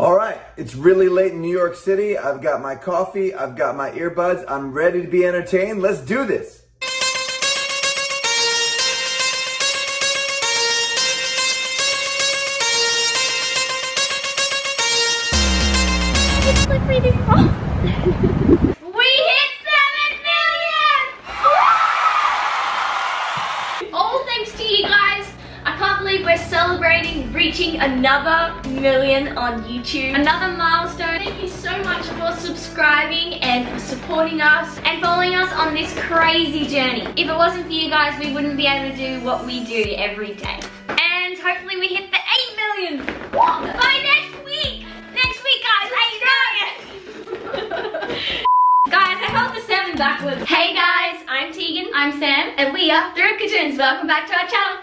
All right, it's really late in New York City. I've got my coffee, I've got my earbuds. I'm ready to be entertained. Let's do this. Reaching another million on YouTube, another milestone. Thank you so much for subscribing and for supporting us and following us on this crazy journey. If it wasn't for you guys, we wouldn't be able to do what we do every day. And hopefully we hit the 8 million by next week. Next week, guys, 8 million. Guys, I held the 7 backwards. Hey guys, I'm Teagan, I'm Sam, and we are the Rybka Twins. Welcome back to our channel.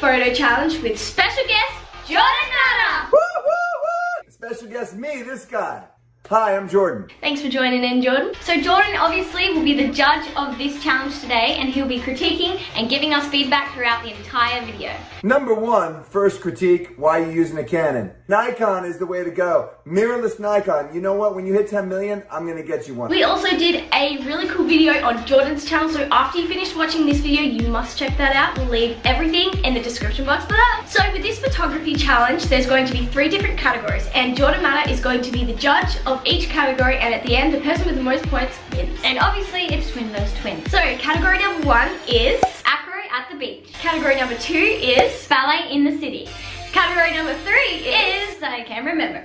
Photo challenge with special guest Jordan Matter. Woo, woo, woo. Special guest me, this guy. Hi, I'm Jordan. Thanks for joining in, Jordan. So Jordan obviously will be the judge of this challenge today, and he'll be critiquing and giving us feedback throughout the entire video. Number one, first critique, why are you using a Canon? Nikon is the way to go. Mirrorless Nikon. You know what? When you hit 10 million, I'm going to get you one. We also did a really cool video on Jordan's channel, so after you finish watching this video, you must check that out. We'll leave everything in the description box below. So for this photography challenge, there's going to be 3 different categories, and Jordan Matter is going to be the judge of each category, and at the end, the person with the most points wins. And obviously, it's Twin Those Twins. So category number 1 is acro at the beach. Category number 2 is ballet in the city. Category number 3 is, I can't remember.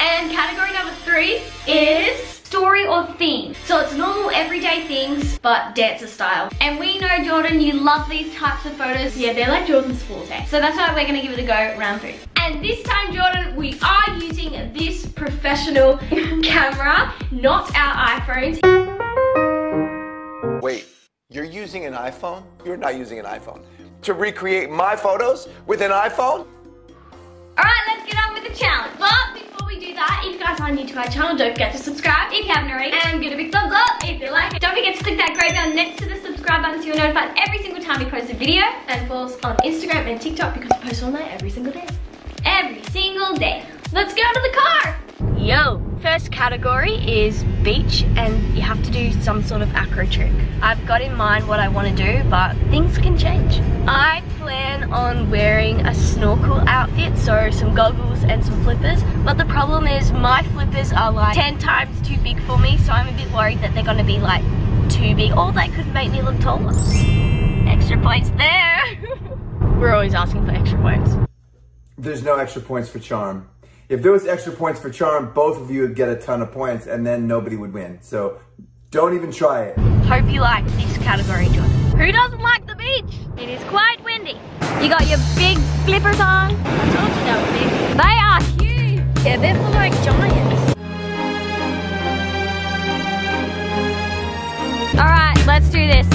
And category number 3 is story or theme. So it's normal everyday things, but dancer style. And we know, Jordan, you love these types of photos. Yeah, they're like Jordan's forte. So that's why we're gonna give it a go, round 3. And this time, Jordan, we are using this professional camera, not our iPhones. Wait, you're using an iPhone? You're not using an iPhone. To recreate my photos with an iPhone? Alright, let's get on with the challenge. But before we do that, if you guys are new to our channel, don't forget to subscribe if you haven't already. And give it a big thumbs up if you like it. Don't forget to click that gray bell next to the subscribe button so you're notified every single time we post a video. And follow us on Instagram and TikTok because we post all night every single day. Every single day. Let's go to the car! Yo! First category is beach, and you have to do some sort of acro trick. I've got in mind what I want to do, but things can change. I plan on wearing a snorkel outfit, so some goggles and some flippers, but the problem is my flippers are like 10 times too big for me, so I'm a bit worried that they're gonna be like too big, or they could make me look taller. Extra points there. We're always asking for extra points. There's no extra points for charm. If there was extra points for charm, both of you would get a ton of points and then nobody would win. So don't even try it. Hope you liked this category, Jordan. Who doesn't like the beach? It is quite windy. You got your big flippers on. I told you they were big. They are huge. Yeah, they're like giants. All right, let's do this.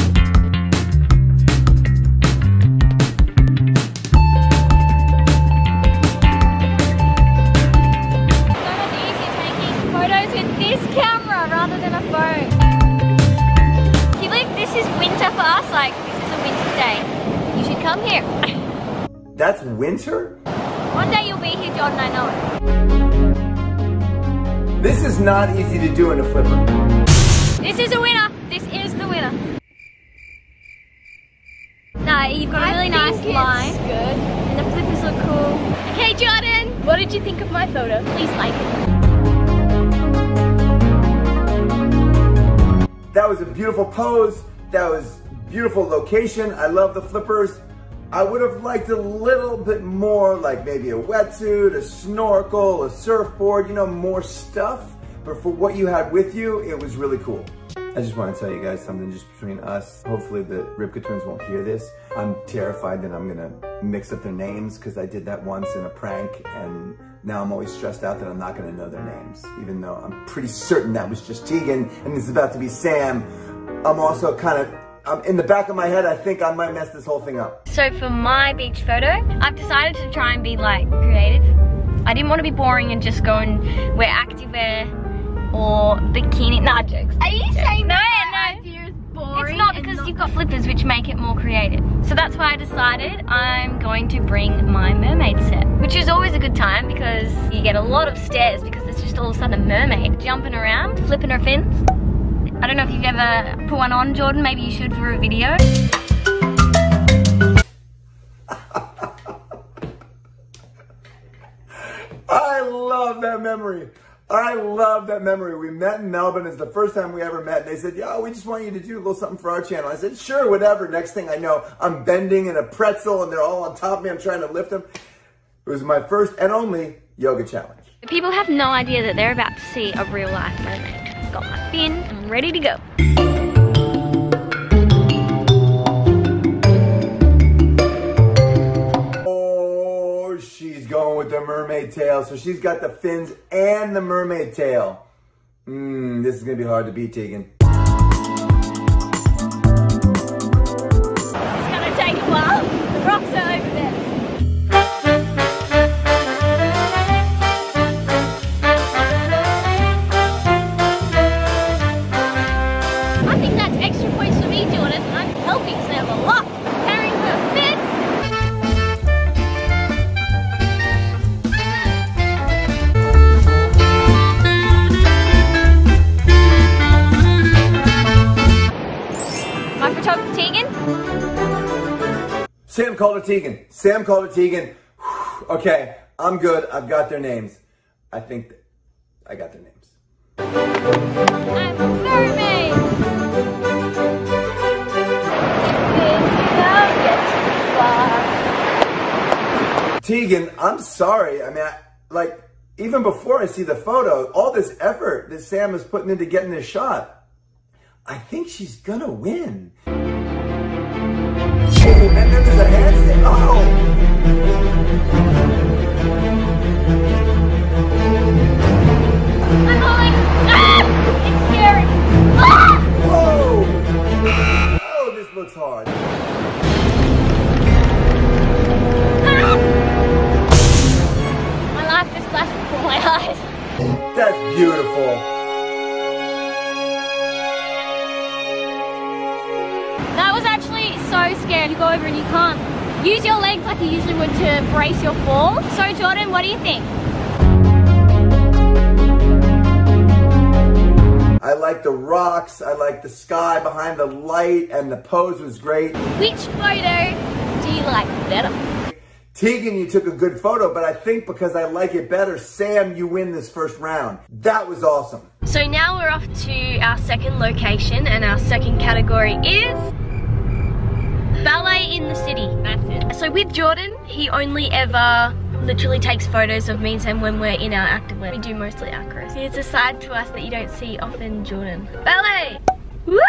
That's winter? One day you'll be here, Jordan, I know it. This is not easy to do in a flipper. This is a winner. This is the winner. Nah, you've got a really nice line. Good. And the flippers look cool. Okay, Jordan, what did you think of my photo? Please like it. That was a beautiful pose. That was beautiful location. I love the flippers. I would have liked a little bit more, like maybe a wetsuit, a snorkel, a surfboard, you know, more stuff. But for what you had with you, it was really cool. I just want to tell you guys something just between us. Hopefully the Rybka Twins won't hear this. I'm terrified that I'm going to mix up their names because I did that once in a prank. And now I'm always stressed out that I'm not going to know their names, even though I'm pretty certain that was just Tegan and it's about to be Sam. I'm also kind of... in the back of my head, I think I might mess this whole thing up. So for my beach photo, I've decided to try and be like creative. I didn't want to be boring and just go and wear activewear or bikini. Nah, jokes. Are you saying that idea is boring? It's not, because you've got flippers, which make it more creative. So that's why I decided I'm going to bring my mermaid set, which is always a good time because you get a lot of stares because there's just all of a sudden a mermaid jumping around, flipping her fins. I don't know if you've ever put one on, Jordan. Maybe you should for a video. I love that memory. I love that memory. We met in Melbourne. It's the first time we ever met. They said, "Yeah, we just want you to do a little something for our channel." I said, "Sure, whatever." Next thing I know, I'm bending in a pretzel and they're all on top of me. I'm trying to lift them. It was my first and only yoga challenge. People have no idea that they're about to see a real life mermaid. Got my fin, I'm ready to go. Oh, she's going with the mermaid tail. So she's got the fins and the mermaid tail. This is gonna be hard to beat, Tegan. It's gonna take a while. The rocks are over there. Sam called her Teagan. Sam called her Teagan. Whew. Okay, I'm good. I've got their names. I think I got their names. I'm a mermaid. Teagan, I'm sorry. I mean, like, even before I see the photo, all this effort that Sam is putting into getting this shot, I think she's gonna win. And then there's a handstand. Oh! I'm all like, ah! It's scary. Ah! Whoa! Oh, this looks hard. Ah! My life just flashed before my eyes. That's beautiful. Scared, you go over and you can't use your legs like you usually would to brace your fall. So Jordan, what do you think? I like the rocks, I like the sky behind the light, and the pose was great. Which photo do you like better? Teagan, you took a good photo, but I think because I like it better, Sam, you win this first round. That was awesome. So now we're off to our second location, and our second category is ballet in the city. That's it. So with Jordan, he only ever literally takes photos of me and Sam when we're in our activewear. We do mostly acros. It's a side to us that you don't see often, Jordan. Ballet! Woo!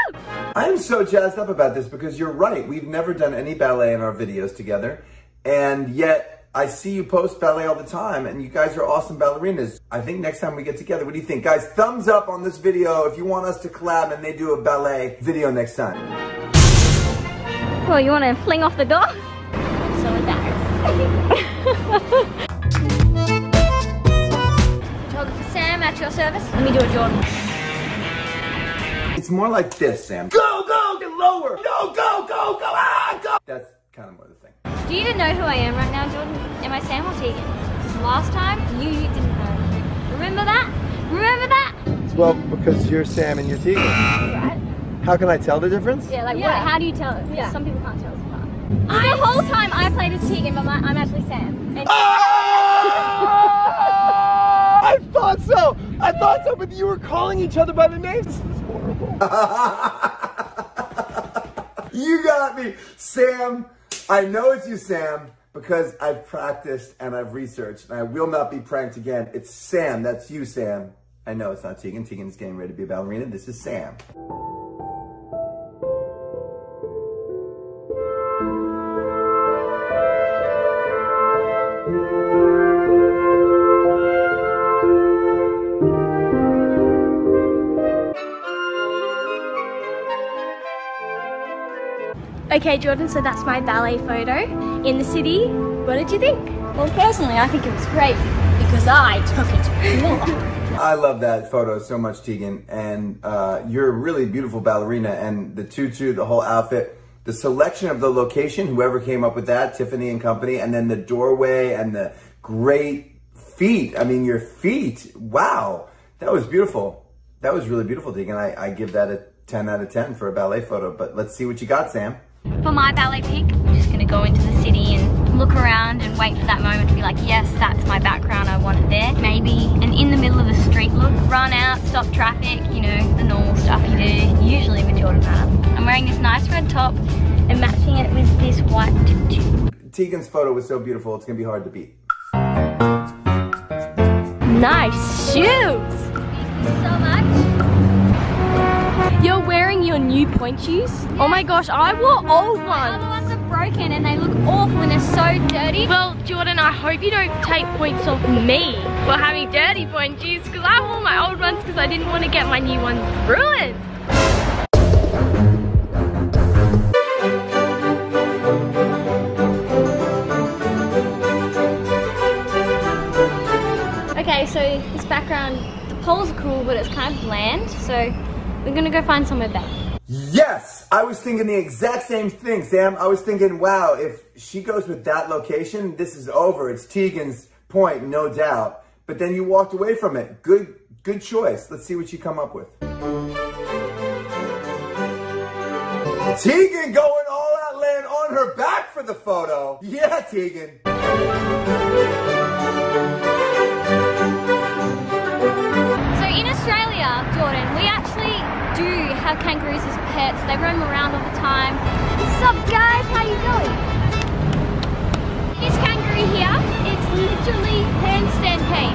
I'm so jazzed up about this because you're right. We've never done any ballet in our videos together. And yet, I see you post ballet all the time and you guys are awesome ballerinas. I think next time we get together, what do you think? Guys, thumbs up on this video if you want us to collab and they do a ballet video next time. Well, you want to fling off the door? I'm so embarrassed. Photographer Sam, at your service. Let me do it, Jordan. It's more like this, Sam. Go, go, get lower. Go, go, go, go, ah, go. That's kind of more the thing. Do you even know who I am right now, Jordan? Am I Sam or Teagan? Because last time, you didn't know. Remember that? Remember that? Well, because you're Sam and you're Teagan. Right. How can I tell the difference? Yeah, like yeah. What, how do you tell it? Yeah. Some people can't tell us apart. The whole time I played as Teagan, but I'm actually Sam. And oh! I thought so! I thought so, but you were calling each other by the names. This is horrible. You got me. Sam, I know it's you, Sam, because I've practiced and I've researched, and I will not be pranked again. It's Sam. That's you, Sam. I know it's not Teagan. Teagan's getting ready to be a ballerina. This is Sam. Okay, Jordan, so that's my ballet photo in the city. What did you think? Well, personally, I think it was great because I took it. I love that photo so much, Tegan, and you're a really beautiful ballerina, and the tutu, the whole outfit, the selection of the location, whoever came up with that, Tiffany and Company, and then the doorway and the great feet. I mean, your feet, wow, that was beautiful. That was really beautiful, Tegan. I give that a 10 out of 10 for a ballet photo, but let's see what you got, Sam. For my ballet pick, I'm just gonna go into the city and look around and wait for that moment to be like, yes, that's my background, I want it there. Maybe an in the middle of the street look, run out, stop traffic, you know, the normal stuff you do, usually with Jordan Matter. I'm wearing this nice red top and matching it with this white tutu. Tegan's photo was so beautiful, it's gonna be hard to beat. Nice shoes! Thank you so much. You're wearing your new point shoes? Yeah. Oh my gosh, I wore old ones! My other ones are broken and they look awful and they're so dirty. Well, Jordan, I hope you don't take points off me for having dirty point shoes, because I wore my old ones because I didn't want to get my new ones ruined. Okay, so this background, the poles are cool, but it's kind of bland, so we're gonna go find somewhere better. Yes! I was thinking the exact same thing, Sam. I was thinking, wow, if she goes with that location, this is over. It's Tegan's point, no doubt. But then you walked away from it. Good choice. Let's see what you come up with. Tegan going all out, laying on her back for the photo. Yeah, Tegan. Jordan, we actually do have kangaroos as pets. They roam around all the time. What's up, guys? How you doing? This kangaroo here, it's literally handstand pain.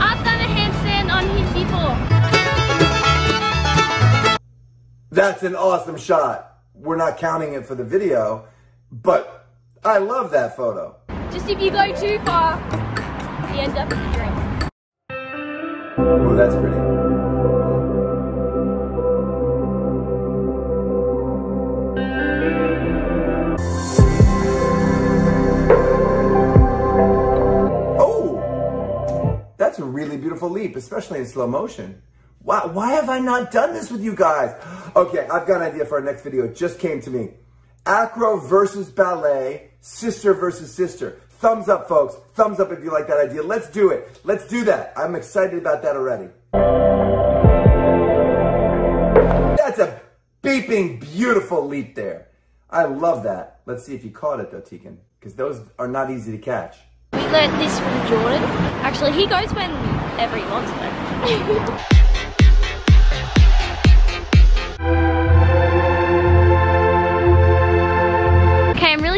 I've done a handstand on him before. That's an awesome shot. We're not counting it for the video, but I love that photo. Just if you go too far, you end up with a drink. Oh, that's pretty. Oh, that's a really beautiful leap, especially in slow motion. Why have I not done this with you guys? Okay, I've got an idea for our next video. It just came to me. Acro versus ballet, sister versus sister. Thumbs up, folks. Thumbs up if you like that idea. Let's do it. Let's do that. I'm excited about that already. That's a beeping beautiful leap there. I love that. Let's see if you caught it though, Tegan, because those are not easy to catch. We learned this from Jordan. Actually, he goes whenever he wants to.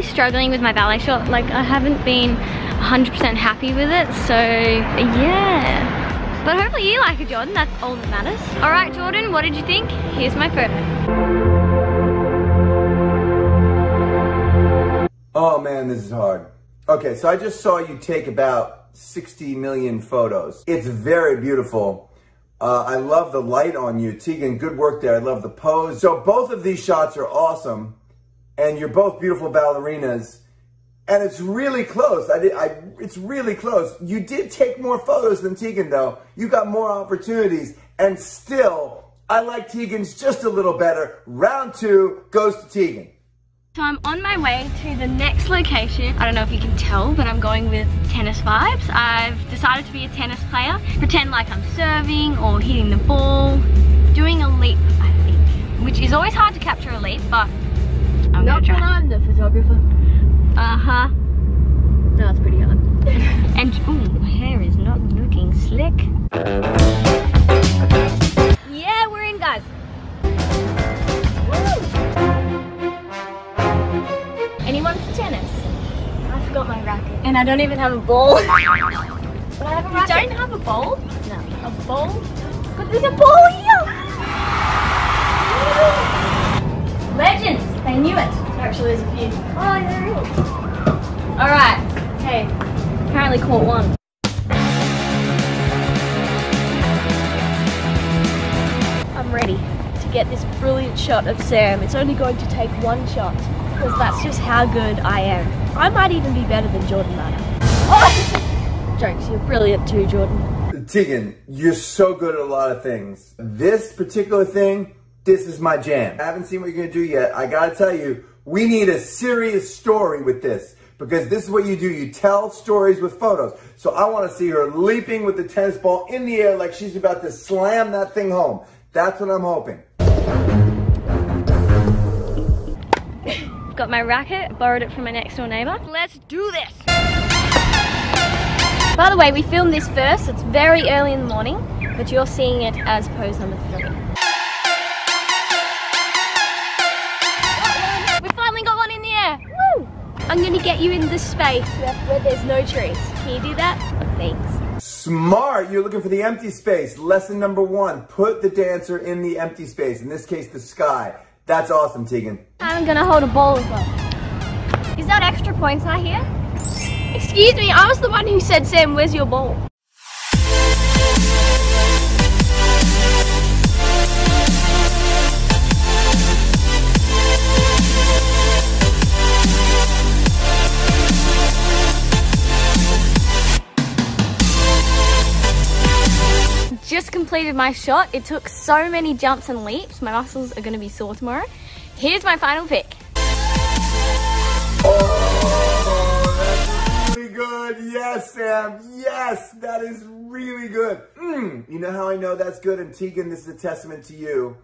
Struggling with my ballet shot, like I haven't been 100% happy with it, so yeah, but hopefully you like it, Jordan. That's all that matters. All right, Jordan, what did you think? Here's my photo. Oh man, this is hard. Okay, so I just saw you take about 60 million photos. It's very beautiful. I love the light on you, Tegan. Good work there. I love the pose. So both of these shots are awesome. And you're both beautiful ballerinas, and it's really close. It's really close. You did take more photos than Tegan, though. You got more opportunities, and still, I like Tegan's just a little better. Round two goes to Tegan. So I'm on my way to the next location. I don't know if you can tell, but I'm going with tennis vibes. I've decided to be a tennis player. Pretend like I'm serving or hitting the ball, doing a leap, I think, which is always hard to capture a leap, but not when I'm the photographer. Uh-huh. No, it's pretty hard. And, ooh, my hair is not looking slick. Yeah, we're in, guys. Woo! Anyone for tennis? I forgot my racket. And I don't even have a ball. But I have a racket. You don't have a ball? No. A ball? But there's a ball here! Legends! I knew it. Actually, there's a few. Oh, you're real. All right. Hey, apparently caught one. I'm ready to get this brilliant shot of Sam. It's only going to take one shot, because that's just how good I am. I might even be better than Jordan Matter. Oh! Jokes, you're brilliant too, Jordan. Tegan, you're so good at a lot of things. This particular thing, this is my jam. I haven't seen what you're gonna do yet. I gotta tell you, we need a serious story with this, because this is what you do. You tell stories with photos. So I wanna see her leaping with the tennis ball in the air like she's about to slam that thing home. That's what I'm hoping. Got my racket, borrowed it from my next door neighbor. Let's do this. By the way, we filmed this first. It's very early in the morning, but you're seeing it as pose number 3. We finally got one in the air. Woo! I'm gonna get you in the space where there's no trees. Can you do that? Thanks. Smart, you're looking for the empty space. Lesson number 1, put the dancer in the empty space, in this case, the sky. That's awesome, Teagan. I'm gonna hold a ball as well. Is that extra points I hear? Excuse me, I was the one who said, Sam, where's your ball? Just completed my shot. It took so many jumps and leaps. My muscles are gonna be sore tomorrow. Here's my final pick. Oh, that's really good. Yes, Sam. Yes, that is really good. You know how I know that's good? And Teagan, this is a testament to you.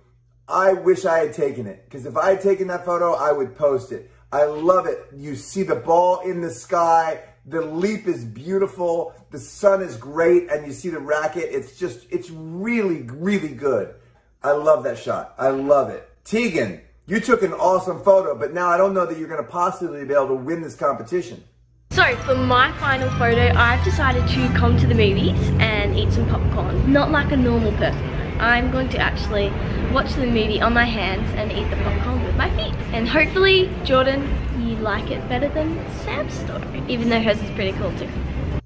I wish I had taken it, because if I had taken that photo, I would post it. I love it. You see the ball in the sky. The leap is beautiful, the sun is great, and you see the racket. It's just, it's really, really good. I love that shot. I love it. Teagan, you took an awesome photo, but now I don't know that you're going to possibly be able to win this competition. So, for my final photo, I've decided to come to the movies and eat some popcorn. Not like a normal person. I'm going to actually watch the movie on my hands and eat the popcorn with my feet. And hopefully, Jordan, you like it better than Sam's story, even though hers is pretty cool too.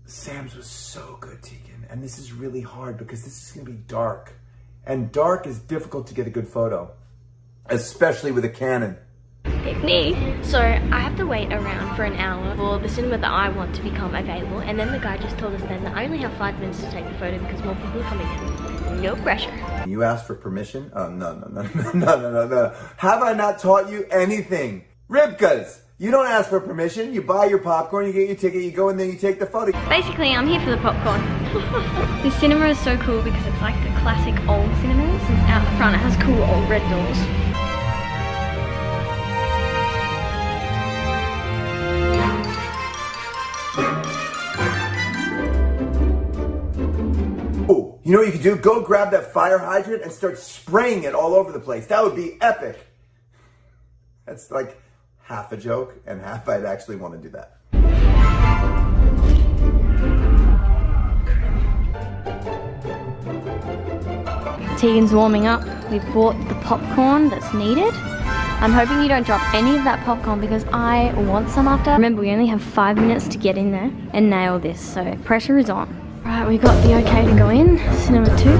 Sam's was so good, Teagan, and this is really hard because this is gonna be dark. And dark is difficult to get a good photo, especially with a Canon. Pick me. So I have to wait around for an hour for the cinema that I want to become available, and then the guy just told us then that I only have 5 minutes to take the photo because more people are coming in. No pressure. You asked for permission? Oh, no. Have I not taught you anything? Rybkas, you don't ask for permission. You buy your popcorn, you get your ticket, you go in there, you take the photo. Basically, I'm here for the popcorn. The cinema is so cool because it's like the classic old cinemas. And out the front, it has cool old red doors. You know what you could do? Go grab that fire hydrant and start spraying it all over the place. That would be epic. That's like half a joke and half I'd actually want to do that. Teagan's warming up. We've bought the popcorn that's needed. I'm hoping you don't drop any of that popcorn because I want some after. Remember, we only have 5 minutes to get in there and nail this, so pressure is on. Right, we got the okay to go in, cinema 2.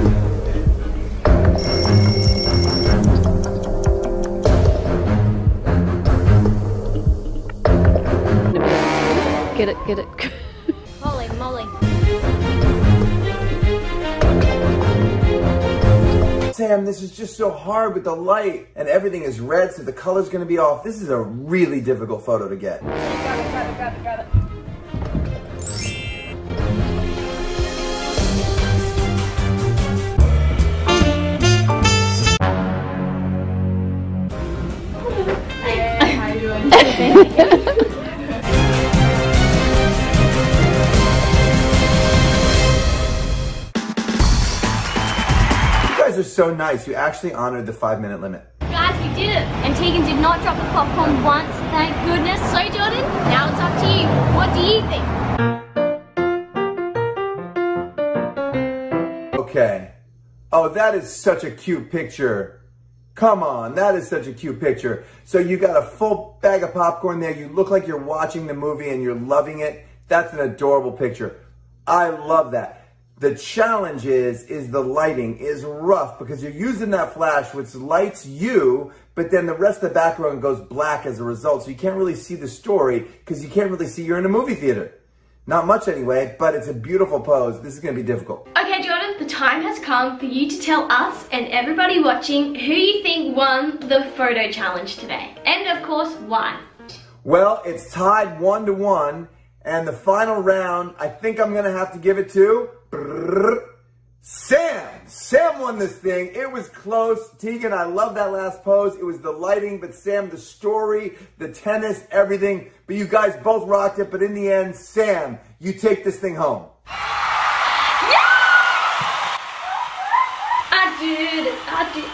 Get it, get it. Holy moly. Sam, this is just so hard with the light and everything is red, so the color's gonna be off. This is a really difficult photo to get. Grab it, grab it, grab it, grab it. You guys are so nice. You actually honored the 5 minute limit. Guys, we did it. And Teagan did not drop the popcorn once. Thank goodness. So Jordan, now it's up to you. What do you think? Okay. Oh, that is such a cute picture. Come on, that is such a cute picture. So you got a full bag of popcorn there. You look like you're watching the movie and you're loving it. That's an adorable picture. I love that. The challenge is the lighting is rough because you're using that flash which lights you, but then the rest of the background goes black as a result. So you can't really see the story because you can't really see you're in a movie theater. Not much anyway, but it's a beautiful pose. This is going to be difficult. Okay, Jordan. time has come for you to tell us and everybody watching who you think won the photo challenge today. And of course, why. Well, it's tied 1-1, and the final round, I think I'm gonna have to give it to Sam. Sam won this thing. It was close. Tegan, I love that last pose. It was the lighting, but Sam, the story, the tennis, everything. But you guys both rocked it. But in the end, Sam, you take this thing home. I did.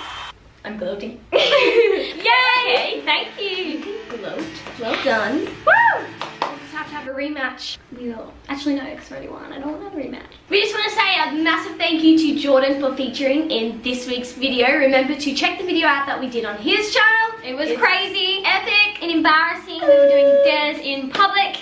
I'm gloating. Yay! Thank you. Gloat. Well done. Woo! To have a rematch. We'll actually no, because I already won. I don't want to have a rematch. We just want to say a massive thank you to Jordan for featuring in this week's video. Remember to check the video out that we did on his channel. It was crazy, epic, and embarrassing. We were doing dares in public.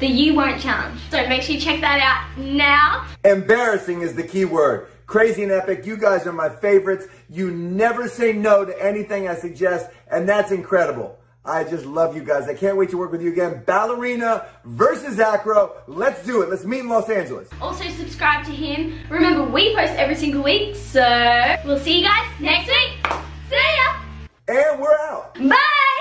The You Won't Challenge. So make sure you check that out now. Embarrassing is the key word. Crazy and epic. You guys are my favorites. You never say no to anything I suggest, and that's incredible. I just love you guys. I can't wait to work with you again. Ballerina versus acro. Let's do it. Let's meet in Los Angeles. Also subscribe to him. Remember, we post every single week. So we'll see you guys next week. See ya. And we're out. Bye.